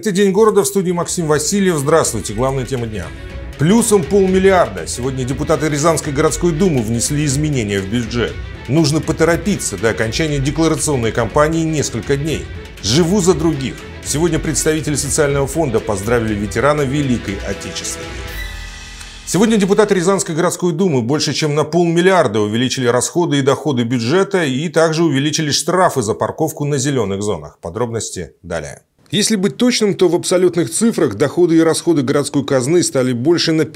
Это «День города», в студии Максим Васильев. Здравствуйте. Главная тема дня. Плюсом полмиллиарда. Сегодня депутаты Рязанской городской думы внесли изменения в бюджет. Нужно поторопиться до окончания декларационной кампании несколько дней. Живу за других. Сегодня представители социального фонда поздравили ветерана Великой Отечественной. Сегодня депутаты Рязанской городской думы больше чем на полмиллиарда увеличили расходы и доходы бюджета и также увеличили штрафы за парковку на зеленых зонах. Подробности далее. Если быть точным, то в абсолютных цифрах доходы и расходы городской казны стали больше на 574,4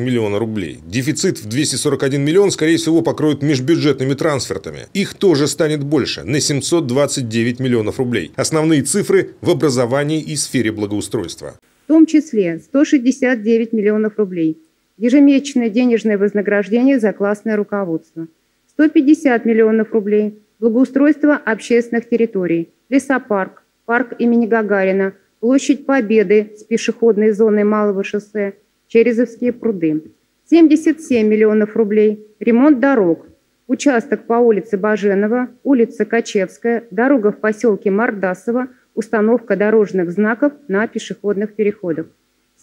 миллиона рублей. Дефицит в 241 миллион, скорее всего, покроют межбюджетными трансфертами. Их тоже станет больше, на 729 миллионов рублей. Основные цифры в образовании и сфере благоустройства. В том числе 169 миллионов рублей. Ежемесячное денежное вознаграждение за классное руководство. 150 миллионов рублей. Благоустройство общественных территорий. Лесопарк, парк имени Гагарина, площадь Победы с пешеходной зоной Малого шоссе, Черезовские пруды. 77 миллионов рублей. Ремонт дорог. Участок по улице Баженова, улица Качевская, дорога в поселке Мордасова, установка дорожных знаков на пешеходных переходах.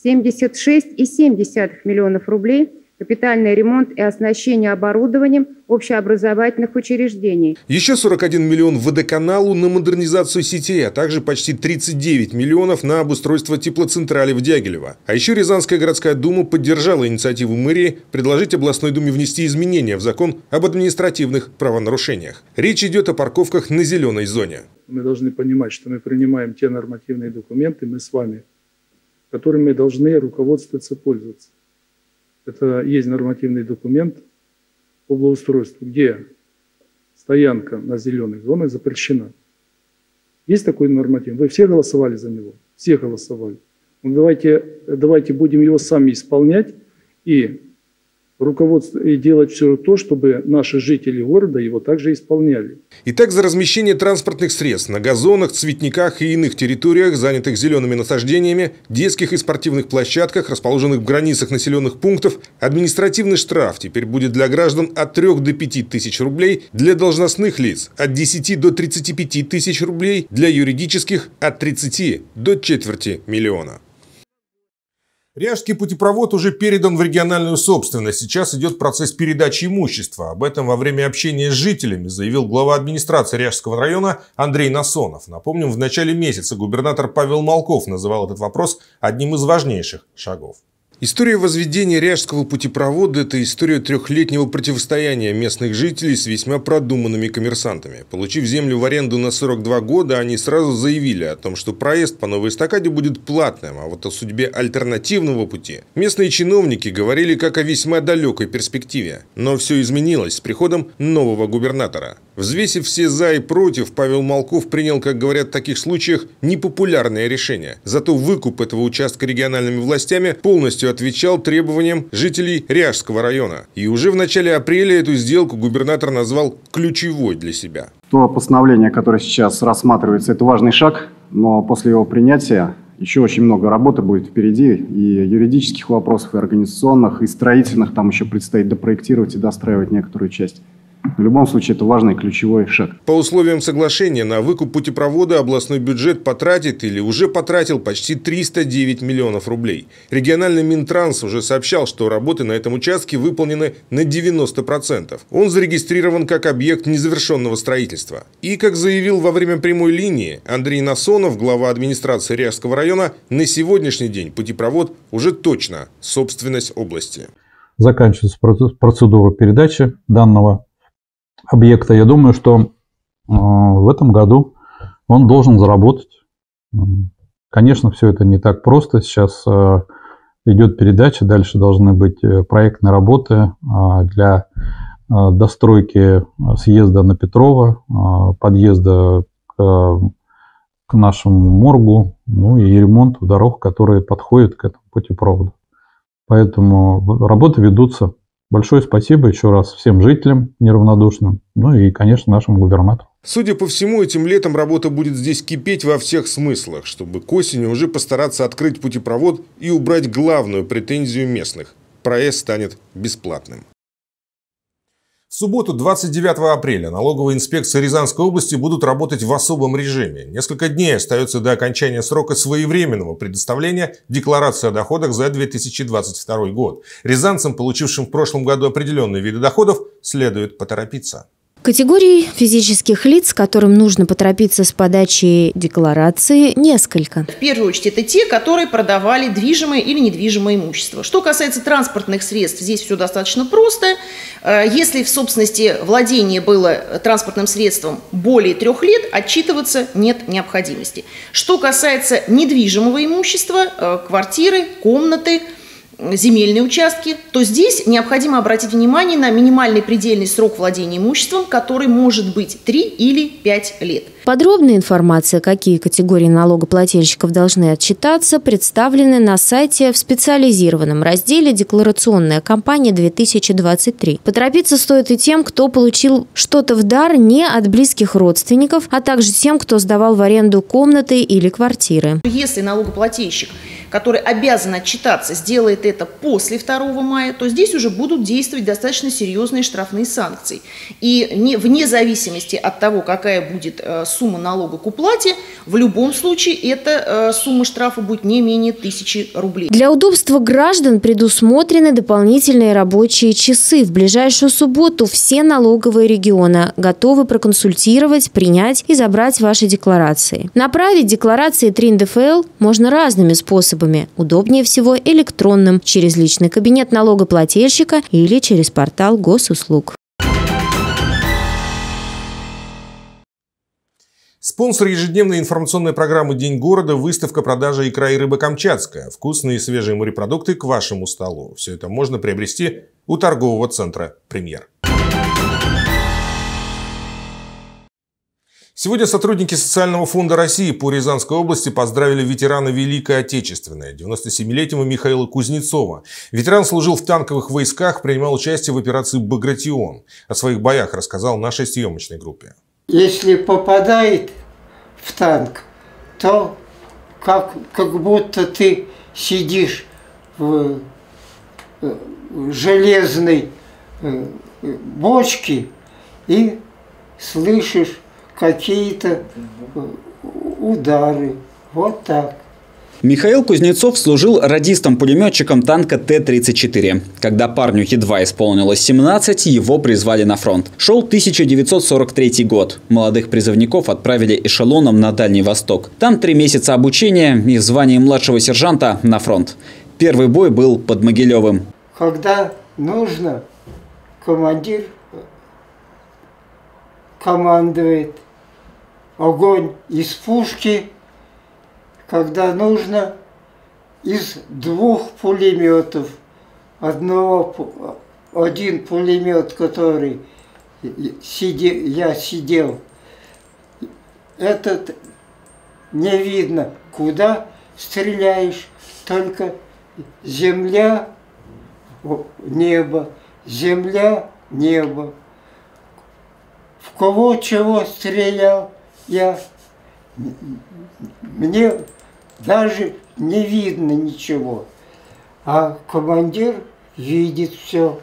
76,7 миллионов рублей. Капитальный ремонт и оснащение оборудованием общеобразовательных учреждений. Еще 41 миллион водоканалу на модернизацию сетей, а также почти 39 миллионов на обустройство теплоцентрали в Дягилево. А еще Рязанская городская дума поддержала инициативу мэрии предложить областной думе внести изменения в закон об административных правонарушениях. Речь идет о парковках на зеленой зоне. Мы должны понимать, что мы принимаем те нормативные документы, мы с вами, которыми мы должны руководствоваться, пользоваться. Это есть нормативный документ по благоустройству, где стоянка на зеленых зонах запрещена. Есть такой норматив. Вы все голосовали за него? Все голосовали. Ну, давайте будем его сами исполнять и делать все то, чтобы наши жители города его также исполняли. Итак, за размещение транспортных средств на газонах, цветниках и иных территориях, занятых зелеными насаждениями, детских и спортивных площадках, расположенных в границах населенных пунктов, административный штраф теперь будет для граждан от 3 до 5 тысяч рублей, для должностных лиц от 10 до 35 тысяч рублей, для юридических от 30 до четверти миллиона. Ряжский путепровод уже передан в региональную собственность. Сейчас идет процесс передачи имущества. Об этом во время общения с жителями заявил глава администрации Ряжского района Андрей Насонов. Напомним, в начале месяца губернатор Павел Малков называл этот вопрос одним из важнейших шагов. История возведения Ряжского путепровода – это история трехлетнего противостояния местных жителей с весьма продуманными коммерсантами. Получив землю в аренду на 42 года, они сразу заявили о том, что проезд по новой эстакаде будет платным, а вот о судьбе альтернативного пути местные чиновники говорили как о весьма далекой перспективе. Но все изменилось с приходом нового губернатора. Взвесив все «за» и «против», Павел Малков принял, как говорят в таких случаях, непопулярное решение. Зато выкуп этого участка региональными властями полностью отвечал требованиям жителей Ряжского района. И уже в начале апреля эту сделку губернатор назвал ключевой для себя. То постановление, которое сейчас рассматривается, это важный шаг, но после его принятия еще очень много работы будет впереди, и юридических вопросов, и организационных, и строительных. Там еще предстоит допроектировать и достраивать некоторую часть. В любом случае, это важный ключевой шаг. По условиям соглашения на выкуп путепровода областной бюджет потратит или уже потратил почти 309 миллионов рублей. Региональный Минтранс уже сообщал, что работы на этом участке выполнены на 90%. Он зарегистрирован как объект незавершенного строительства. И, как заявил во время прямой линии Андрей Насонов, глава администрации Ряжского района, на сегодняшний день путепровод уже точно собственность области. Заканчивается процедура передачи данного объекта. Я думаю, что в этом году он должен заработать. Конечно, все это не так просто. Сейчас идет передача, дальше должны быть проектные работы для достройки съезда на Петрова, подъезда к нашему моргу, ну и ремонту дорог, которые подходят к этому путепроводу. Поэтому работы ведутся. Большое спасибо еще раз всем жителям неравнодушным, ну и, конечно, нашему губернатору. Судя по всему, этим летом работа будет здесь кипеть во всех смыслах, чтобы к осени уже постараться открыть путепровод и убрать главную претензию местных – проезд станет бесплатным. В В субботу, 29 апреля, налоговые инспекции Рязанской области будут работать в особом режиме. Несколько дней остается до окончания срока своевременного предоставления декларации о доходах за 2022 год. Рязанцам, получившим в прошлом году определенные виды доходов, следует поторопиться. Категорий физических лиц, которым нужно поторопиться с подачей декларации, несколько. В первую очередь это те, которые продавали движимое или недвижимое имущество. Что касается транспортных средств, здесь все достаточно просто. Если в собственности владение было транспортным средством более 3 лет, отчитываться нет необходимости. Что касается недвижимого имущества, квартиры, комнаты, земельные участки, то здесь необходимо обратить внимание на минимальный предельный срок владения имуществом, который может быть 3 или 5 лет. Подробная информация, какие категории налогоплательщиков должны отчитаться, представлены на сайте в специализированном разделе «Декларационная кампания 2023». Поторопиться стоит и тем, кто получил что-то в дар не от близких родственников, а также тем, кто сдавал в аренду комнаты или квартиры. Если налогоплательщик, который обязан отчитаться, сделает это после 2 мая, то здесь уже будут действовать достаточно серьезные штрафные санкции. И вне зависимости от того, какая будет сумма налога к уплате, в любом случае эта сумма штрафа будет не менее 1000 рублей. Для удобства граждан предусмотрены дополнительные рабочие часы. В ближайшую субботу все налоговые региона готовы проконсультировать, принять и забрать ваши декларации. Направить декларации 3НДФЛ можно разными способами. Удобнее всего электронным, через личный кабинет налогоплательщика или через портал госуслуг. Спонсор ежедневной информационной программы «День города» – выставка продажи икра и рыбы «Камчатская». Вкусные и свежие морепродукты к вашему столу. Все это можно приобрести у торгового центра «Премьер». Сегодня сотрудники Социального фонда России по Рязанской области поздравили ветерана Великой Отечественной, 97-летнего Михаила Кузнецова. Ветеран служил в танковых войсках, принимал участие в операции «Багратион». О своих боях рассказал нашей съемочной группе. Если попадает в танк, то как будто ты сидишь в железной бочке и слышишь какие-то удары. Вот так. Михаил Кузнецов служил радистом-пулеметчиком танка Т-34. Когда парню едва исполнилось 17, его призвали на фронт. Шел 1943 год. Молодых призывников отправили эшелоном на Дальний Восток. Там 3 месяца обучения и звание младшего сержанта на фронт. Первый бой был под Могилевым. Когда нужно, командир командует. Огонь из пушки, когда нужно, из 2 пулеметов. Один пулемет, который я сидел, этот не видно, куда стреляешь, только земля, небо, земля, небо. В кого чего стрелял я, мне даже не видно ничего, а командир видит все.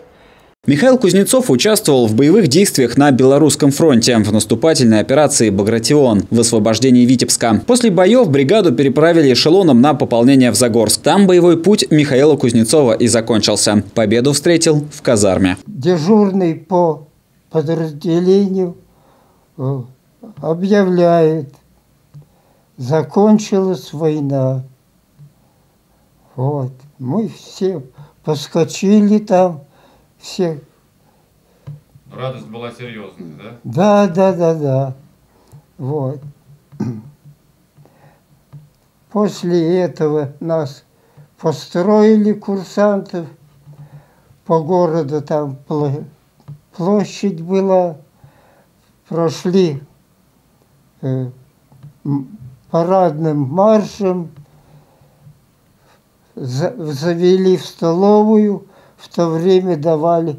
Михаил Кузнецов участвовал в боевых действиях на Белорусском фронте, в наступательной операции «Багратион», в освобождении Витебска. После боев бригаду переправили эшелоном на пополнение в Загорск. Там боевой путь Михаила Кузнецова и закончился. Победу встретил в казарме. Дежурный по подразделению объявляет: закончилась война. Вот. Мы все поскочили там, все. Радость была серьезная, да? Да. Вот. После этого нас построили, курсантов, по городу там площадь была, прошли парадным маршем, завели в столовую, в то время давали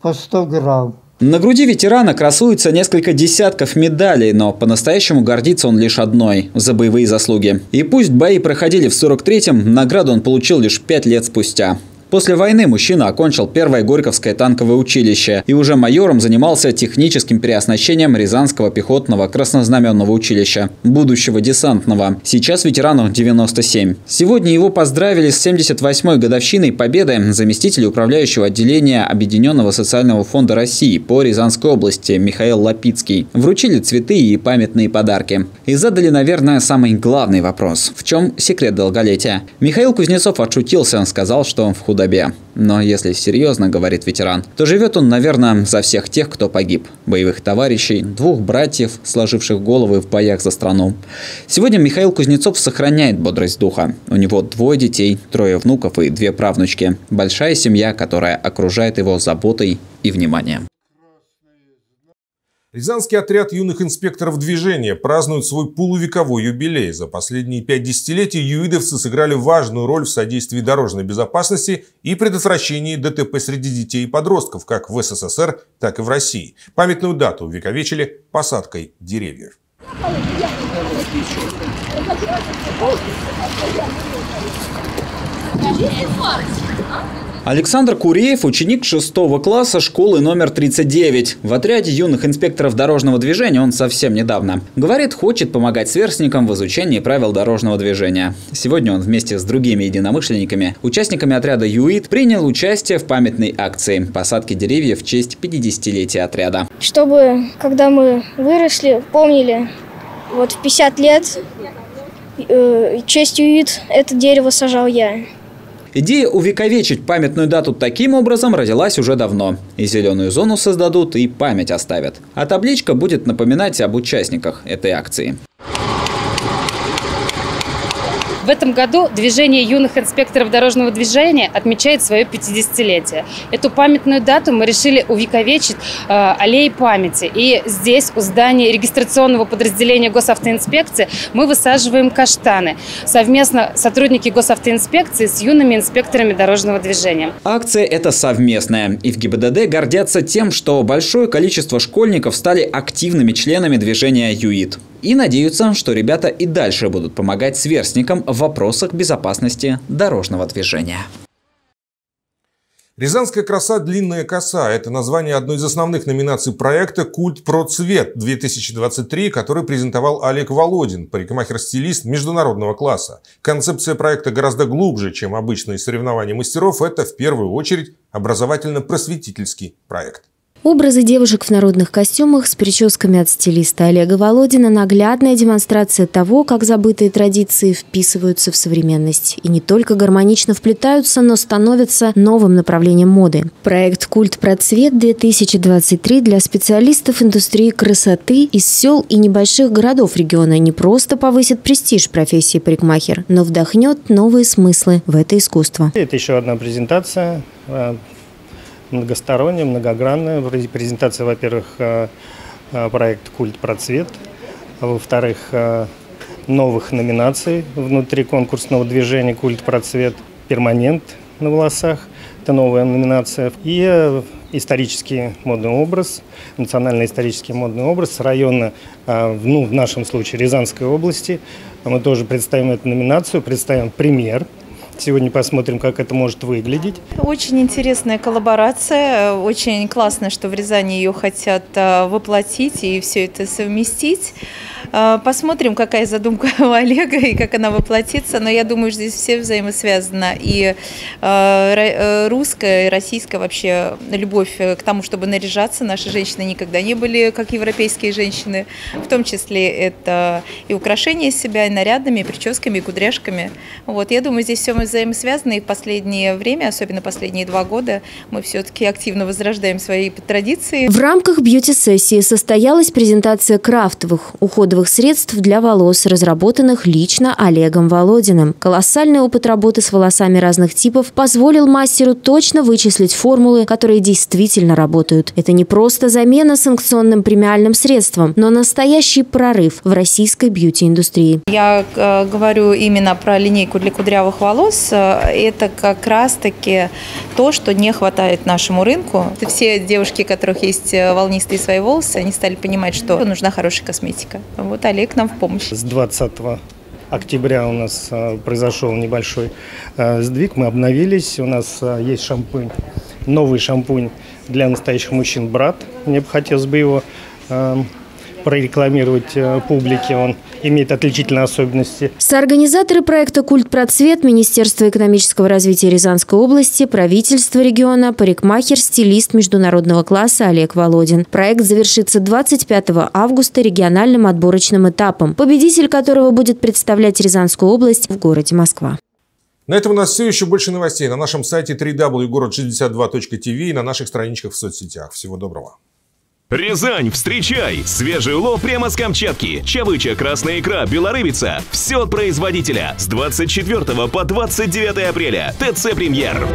по 100 грамм. На груди ветерана красуется несколько десятков медалей, но по-настоящему гордится он лишь одной – за боевые заслуги. И пусть бои проходили в 43-м, награду он получил лишь 5 лет спустя. После войны мужчина окончил Первое Горьковское танковое училище и уже майором занимался техническим переоснащением Рязанского пехотного краснознаменного училища, будущего десантного. Сейчас ветерану 97. Сегодня его поздравили с 78-й годовщиной победы заместитель управляющего отделения Объединенного социального фонда России по Рязанской области Михаил Лапицкий. Вручили цветы и памятные подарки. И задали, наверное, самый главный вопрос. В чем секрет долголетия? Михаил Кузнецов отшутился, сказал, что он в худобе. Но если серьезно, говорит ветеран, то живет он, наверное, за всех тех, кто погиб. Боевых товарищей, двух братьев, сложивших головы в боях за страну. Сегодня Михаил Кузнецов сохраняет бодрость духа. У него 2 детей, 3 внуков и 2 правнучки. Большая семья, которая окружает его заботой и вниманием. Рязанский отряд юных инспекторов движения празднует свой полувековой юбилей. За последние 5 десятилетий юидовцы сыграли важную роль в содействии дорожной безопасности и предотвращении ДТП среди детей и подростков как в СССР, так и в России. Памятную дату увековечили посадкой деревьев. Александр Куреев – ученик 6 класса школы номер 39. В отряде юных инспекторов дорожного движения он совсем недавно. Говорит, хочет помогать сверстникам в изучении правил дорожного движения. Сегодня он вместе с другими единомышленниками, участниками отряда ЮИД, принял участие в памятной акции «Посадки деревьев» в честь 50-летия отряда. Чтобы, когда мы выросли, помнили, вот в 50 лет честь ЮИД это дерево сажал я. Идея увековечить памятную дату таким образом родилась уже давно. И зеленую зону создадут, и память оставят. А табличка будет напоминать об участниках этой акции. В этом году движение юных инспекторов дорожного движения отмечает свое 50-летие. Эту памятную дату мы решили увековечить аллеей памяти. И здесь, у здания регистрационного подразделения госавтоинспекции, мы высаживаем каштаны. Совместно сотрудники госавтоинспекции с юными инспекторами дорожного движения. Акция эта совместная. И в ГИБДД гордятся тем, что большое количество школьников стали активными членами движения ЮИД. И надеются, что ребята и дальше будут помогать сверстникам в вопросах безопасности дорожного движения. «Рязанская краса. Длинная коса» – это название одной из основных номинаций проекта «Культ про цвет 2023», который презентовал Олег Володин, парикмахер-стилист международного класса. Концепция проекта гораздо глубже, чем обычные соревнования мастеров. Это в первую очередь образовательно-просветительский проект. Образы девушек в народных костюмах с прическами от стилиста Олега Володина – наглядная демонстрация того, как забытые традиции вписываются в современность. И не только гармонично вплетаются, но становятся новым направлением моды. Проект «Культ про цвет 2023» для специалистов индустрии красоты из сел и небольших городов региона не просто повысит престиж профессии парикмахер, но вдохнет новые смыслы в это искусство. Это еще одна презентация. Многосторонняя, многогранная презентация, во-первых, проект «Культ про цвет», во-вторых, новых номинаций внутри конкурсного движения «Культ про цвет», «Перманент на волосах» – это новая номинация, и исторический модный образ, национально-исторический модный образ района, в нашем случае Рязанской области. Мы тоже представим эту номинацию, представим «Премьер». Сегодня посмотрим, как это может выглядеть. Очень интересная коллаборация. Очень классно, что в Рязани ее хотят воплотить и все это совместить. Посмотрим, какая задумка у Олега и как она воплотится. Но я думаю, что здесь все взаимосвязано. И русская, и российская вообще любовь к тому, чтобы наряжаться. Наши женщины никогда не были, как европейские женщины. В том числе это и украшение себя, и нарядами, и прическами, и кудряшками. Вот, я думаю, здесь все взаимосвязаны, и в последнее время, особенно последние 2 года, мы все-таки активно возрождаем свои традиции. В рамках бьюти-сессии состоялась презентация крафтовых уходовых средств для волос, разработанных лично Олегом Володиным. Колоссальный опыт работы с волосами разных типов позволил мастеру точно вычислить формулы, которые действительно работают. Это не просто замена санкционным премиальным средствам, но настоящий прорыв в российской бьюти-индустрии. Я говорю именно про линейку для кудрявых волос. Это как раз-таки то, что не хватает нашему рынку. Все девушки, у которых есть волнистые свои волосы, они стали понимать, что нужна хорошая косметика. Вот Олег нам в помощь. С 20 октября у нас произошел небольшой сдвиг, мы обновились, у нас есть шампунь, новый шампунь для настоящих мужчин «Брат». Мне бы хотелось бы его прорекламировать публике, он имеет отличительные особенности. Соорганизаторы проекта «Культ про цвет», Министерство экономического развития Рязанской области, правительство региона, парикмахер, стилист международного класса Олег Володин. Проект завершится 25 августа региональным отборочным этапом, победитель которого будет представлять Рязанскую область в городе Москва. На этом у нас все. Еще больше новостей на нашем сайте www.город62.tv и на наших страничках в соцсетях. Всего доброго. Рязань, встречай! Свежий улов прямо с Камчатки. Чавыча, красная икра, белорыбица. Все от производителя. С 24 по 29 апреля. ТЦ «Премьер».